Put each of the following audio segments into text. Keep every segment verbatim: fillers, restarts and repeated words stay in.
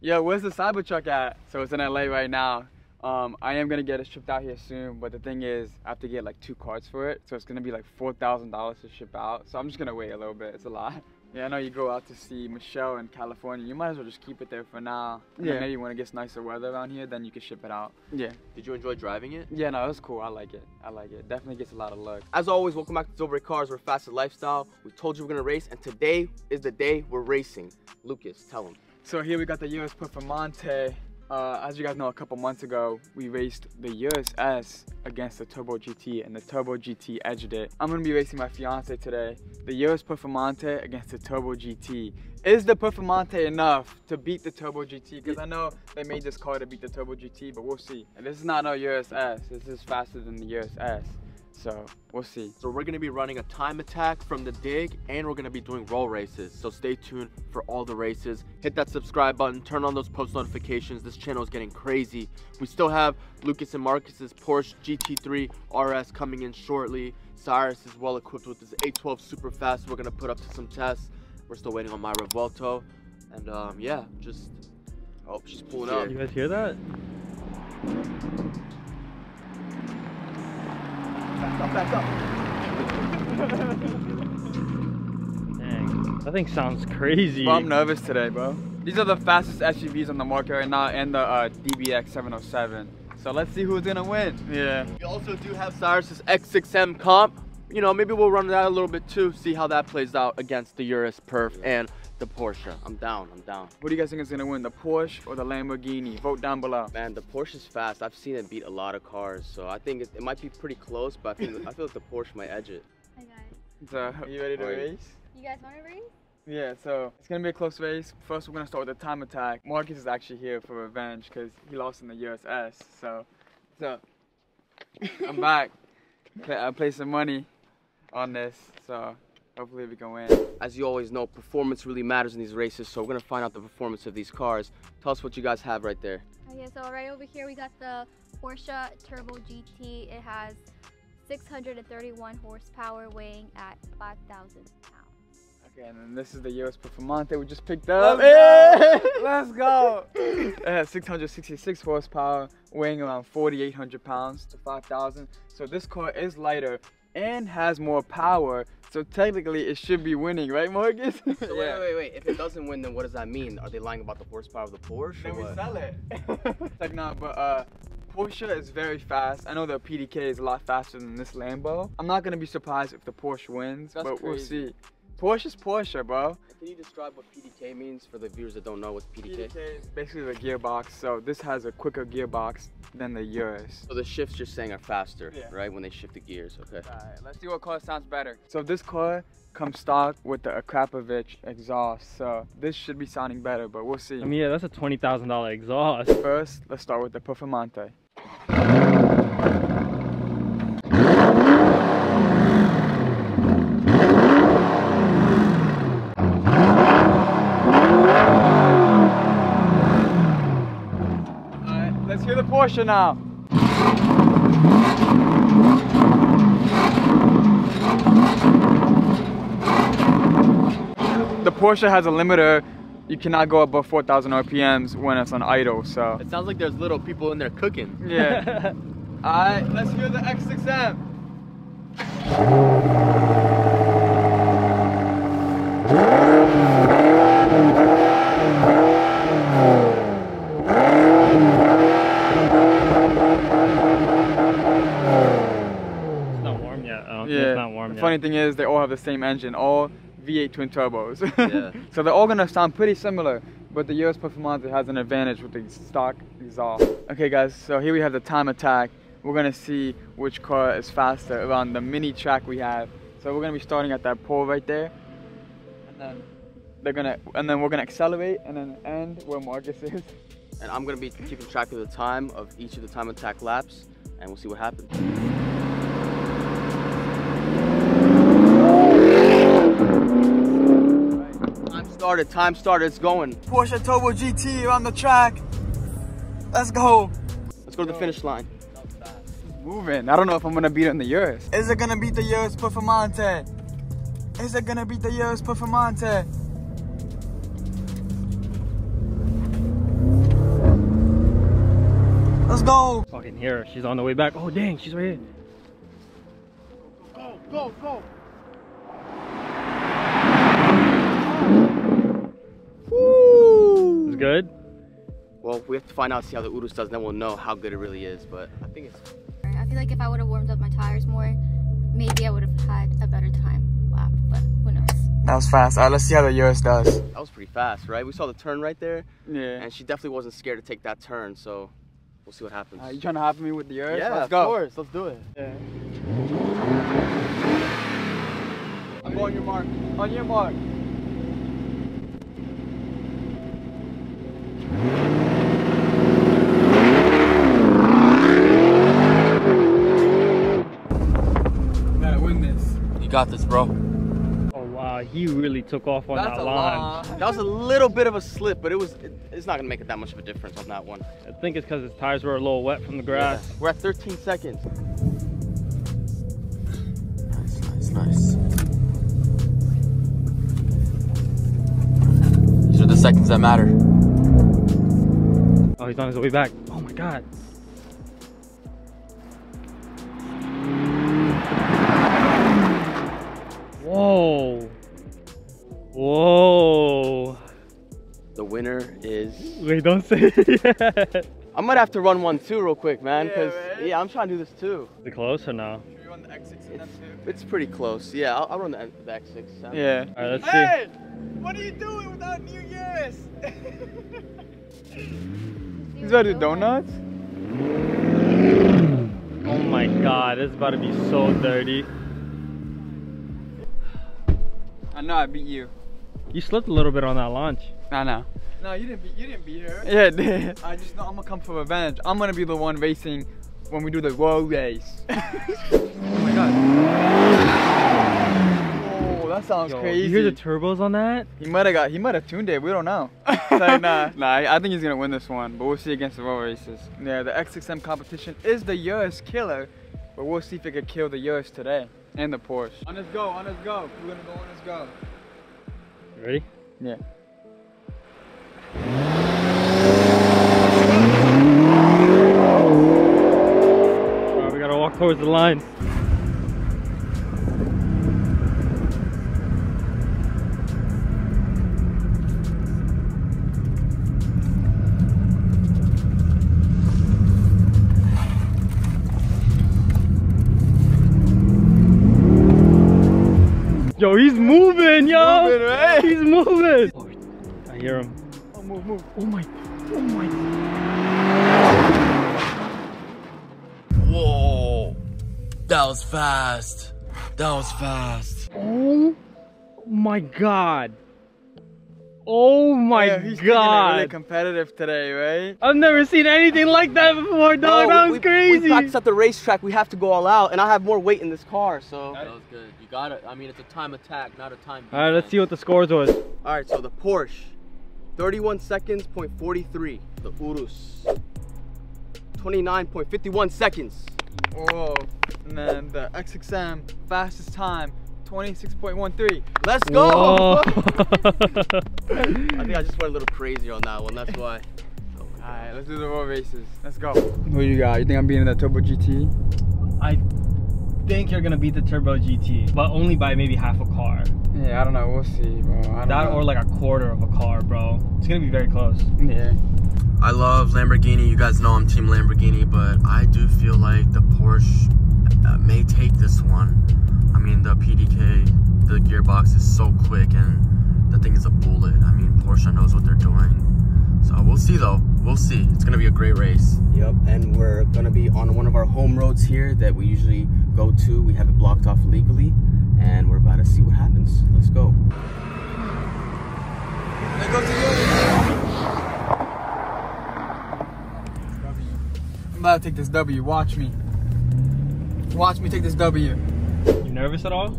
Yo, where's the Cybertruck at? So it's in L A right now. Um, I am gonna get it shipped out here soon, but the thing is, I have to get like two carts for it, so it's gonna be like four thousand dollars to ship out. So I'm just gonna wait a little bit, it's a lot. Yeah, I know you go out to see Michelle in California, you might as well just keep it there for now. Yeah. And maybe when it gets nicer weather around here, then you can ship it out. Yeah. Did you enjoy driving it? Yeah, no, it was cool. I like it. I like it. Definitely gets a lot of looks. As always, welcome back to Dobre Cars, we're fast at lifestyle. We told you we're gonna race, and today is the day we're racing. Lucas, tell him. So here we got the Urus Performante. Uh, as you guys know, a couple months ago, we raced the Urus S against the Turbo G T, and the Turbo G T edged it. I'm gonna be racing my fiance today. The Urus Performante against the Turbo G T. Is the Performante enough to beat the Turbo G T? Because I know they made this car to beat the Turbo G T, but we'll see. And this is not no Urus S. This is faster than the Urus S. So we'll see. So we're gonna be running a time attack from the dig, and we're gonna be doing roll races. So stay tuned for all the races. Hit that subscribe button, turn on those post notifications. This channel is getting crazy. We still have Lucas and Marcus's Porsche G T three R S coming in shortly. Cyrus is well equipped with his eight twelve super fast. We're gonna put up to some tests. We're still waiting on my Revuelto, and um, yeah, just oh, she's pulling up. You guys hear that? Back up, back up. Dang, that thing sounds crazy. Bro, I'm nervous today, bro. These are the fastest S U Vs on the market right now, and the uh, D B X seven oh seven. So let's see who's gonna win. Yeah. We also do have Cyrus's X six M comp. You know, maybe we'll run that a little bit too, see how that plays out against the Urus Perf and the Porsche. I'm down, I'm down. What do you guys think is gonna win, the Porsche or the Lamborghini? Vote down below. Man, the Porsche's fast. I've seen it beat a lot of cars, so I think it, it might be pretty close, but I, think, I feel like the Porsche might edge it. Hi guys. So, are you ready to race? You guys wanna race? Yeah, so it's gonna be a close race. First, we're gonna start with the time attack. Marcus is actually here for revenge because he lost in the U S S, so. So, I'm back. I play some money on this, so. Hopefully we can win. As you always know, performance really matters in these races, so we're gonna find out the performance of these cars. Tell us what you guys have right there. Okay, so right over here we got the Porsche Turbo G T. It has six hundred thirty-one horsepower, weighing at five thousand pounds. Okay, and then this is the Urus Performante we just picked up. Let's go! Let's go. It has six hundred sixty-six horsepower, weighing around forty-eight hundred pounds to five thousand. So this car is lighter and has more power, so technically it should be winning, right, Marcus? So yeah. Wait, wait, wait. If it doesn't win, then what does that mean? Are they lying about the horsepower of the Porsche? Then we sell it. Like, nah, but uh, Porsche is very fast. I know the P D K is a lot faster than this Lambo. I'm not gonna be surprised if the Porsche wins, That's but crazy. We'll see. Porsche's Porsche, bro. Can you describe what P D K means for the viewers that don't know what P D K? P D K is basically the gearbox, so this has a quicker gearbox than the Urus. So the shifts you're saying are faster, yeah, right? When they shift the gears, okay. All right, let's see what car sounds better. So this car comes stock with the Akrapovic exhaust, so this should be sounding better, but we'll see. I mean, yeah, that's a twenty thousand dollar exhaust. First, let's start with the Performante. Porsche now. The Porsche has a limiter. You cannot go above four thousand R P Ms when it's on idle, so. It sounds like there's little people in there cooking. Yeah. All right, let's hear the X six M. Funny thing is, they all have the same engine, all V eight twin turbos. Yeah. So they're all gonna sound pretty similar, but the Urus Performante has an advantage with the stock exhaust. Okay guys, so here we have the time attack. We're gonna see which car is faster around the mini track we have. So we're gonna be starting at that pole right there, and then they're gonna, and then we're gonna accelerate and then end where Marcus is. And I'm gonna be keeping track of the time of each of the time attack laps, and we'll see what happens. Started, time started, it's going. Porsche Turbo G T around the track. Let's go. Let's go to the finish line. Moving. I don't know if I'm gonna beat it in the Urus. Is it gonna beat the Urus Performante? Is it gonna beat the Urus Performante? Let's go. Fucking hear her. She's on the way back. Oh dang, she's right here. Go, go, go. Woo! It's good. Well, we have to find out, see how the Urus does, and then we'll know how good it really is. But I think it's. I feel like if I would have warmed up my tires more, maybe I would have had a better time lap. But who knows? That was fast. All right, let's see how the Urus does. That was pretty fast, right? We saw the turn right there. Yeah. And she definitely wasn't scared to take that turn. So we'll see what happens. Uh, you trying to hop me with the Urus? Yeah, let's go. Of course. Let's do it. Yeah. I'm going on your mark. On your mark. Got this, bro. Oh wow, he really took off on That's that line. That was a little bit of a slip, but it was it, it's not gonna make it that much of a difference on that one. I think it's because his tires were a little wet from the grass. Yeah. We're at thirteen seconds. Nice, nice, nice. These are the seconds that matter. Oh, he's on his way back. Oh my god. Whoa. Whoa. The winner is... Wait, don't say it yet. I might have to run one too real quick, man. Because, yeah, yeah, I'm trying to do this too. Is it close or no? Should we run the X six and it's, M two? It's pretty close. Yeah, I'll, I'll run the, the X six M. Yeah. All right, let's see. Hey! What are you doing without New Year's? Is that a donut? Oh my god, it's about to be so dirty. I know I beat you. You slipped a little bit on that launch. I know. No, you didn't beat, you didn't beat her. Yeah, I did. I just know I'm gonna come for revenge. I'm gonna be the one racing when we do the road race. Oh my god. Oh, that sounds Yo, crazy. You hear the turbos on that? He might have got, he might have tuned it. We don't know. Like, nah, nah, I think he's gonna win this one, but we'll see against the road races. Yeah, the X six M competition is the Urus killer, but we'll see if it could kill the Urus today. And the Porsche. On his go, on his go. We're gonna go on his go. Ready? Yeah. Alright, we gotta walk towards the line. Yo, he's moving, yo! Moving, right? He's moving! Oh, I hear him. Oh, move, move. Oh my, oh my. Whoa. That was fast. That was fast. Oh my god. Oh my yeah, he's god. He's really competitive today, right? I've never seen anything like that before, dog. No, that was we, crazy. We practiced at the racetrack. We have to go all out, and I have more weight in this car, so. That was good. You got it. I mean, it's a time attack, not a time. All right, let's see what the scores was. All right, so the Porsche, thirty-one seconds, point four three. The Urus, twenty-nine point five one seconds. Whoa, and then the X six M, fastest time. twenty-six point one three. Let's go! I think I just went a little crazy on that one. That's why. Oh, alright, let's do the road races. Let's go. What you got? You think I'm beating the Turbo G T? I think you're gonna beat the Turbo G T, but only by maybe half a car. Yeah, I don't know. We'll see, bro. I don't that know. Or like a quarter of a car, bro. It's gonna be very close. Yeah. I love Lamborghini. You guys know I'm Team Lamborghini, but I do feel like the Porsche uh, may take this one. I mean, the P D K, the gearbox is so quick, and the thing is a bullet. I mean, Porsche knows what they're doing. So we'll see, though. We'll see. It's going to be a great race. Yep, and we're going to be on one of our home roads here that we usually go to. We have it blocked off legally, and we're about to see what happens. Let's go. Let's go to I'm about to take this W. Watch me. Watch me take this W. You nervous at all?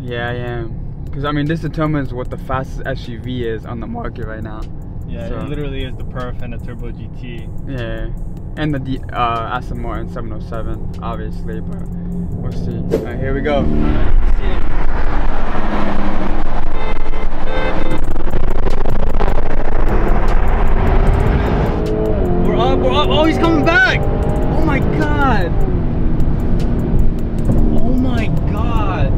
Yeah, I am. Because, I mean, this determines what the fastest S U V is on the market right now. Yeah, so. It literally is the Perf and the Turbo G T. Yeah, and the D uh, Aston Martin seven oh seven, obviously, but we'll see. All right, here we go. All right, see it. We're up, we're up. up. Oh, he's coming back. Oh my God. Oh my God.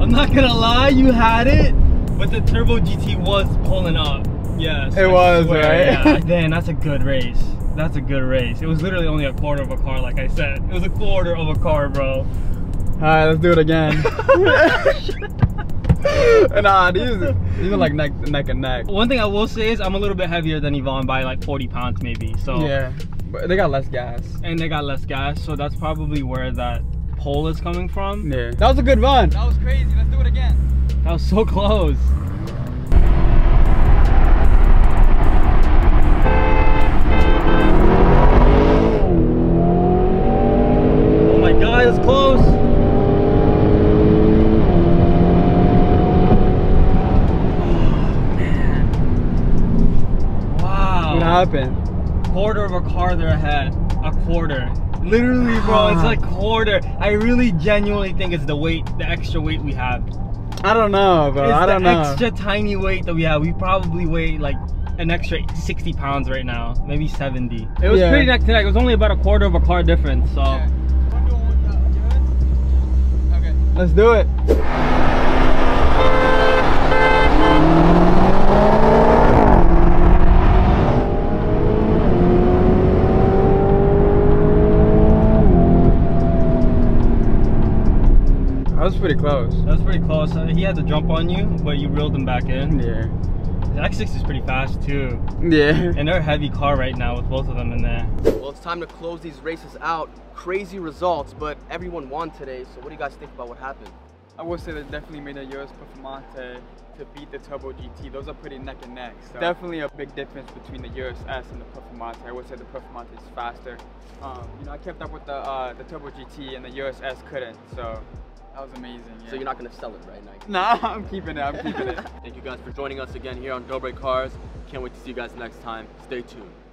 I'm not gonna lie, you had it, but the Turbo G T was pulling up. Yes. It was, right? Yeah. Then that's a good race. That's a good race. It was literally only a quarter of a car, like I said. It was a quarter of a car, bro. All right, let's do it again. Nah, these, these are like neck, neck and neck. One thing I will say is I'm a little bit heavier than Yvonne by like forty pounds maybe. So yeah, but they got less gas. And they got less gas, so that's probably where that pole is coming from. Yeah. That was a good run. That was crazy. Let's do it again. That was so close. Quarter of a car there ahead. A quarter. Literally, bro, it's like quarter. I really genuinely think it's the weight, the extra weight we have. I don't know, bro. It's I don't know. It's the extra tiny weight that we have. We probably weigh like an extra sixty pounds right now, maybe seventy. It was yeah. pretty neck to neck. It was only about a quarter of a car difference, so. Okay. Okay. Let's do it. That was pretty close. That was pretty close. Uh, he had to jump on you, but you reeled him back in. Yeah. The X six is pretty fast too. Yeah. And they're a heavy car right now with both of them in there. Well, it's time to close these races out. Crazy results, but everyone won today. So what do you guys think about what happened? I would say that definitely made the Urus Performante to beat the Turbo G T. Those are pretty neck and neck. So definitely a big difference between the Urus S and the Performante. I would say the Performante is faster. Um, you know, I kept up with the uh, the Turbo G T, and the Urus S couldn't. So. That was amazing, yeah. So you're not gonna sell it, right, Nike? Nah, I'm keeping it, I'm keeping it. Thank you guys for joining us again here on Dobre Cars. Can't wait to see you guys next time. Stay tuned.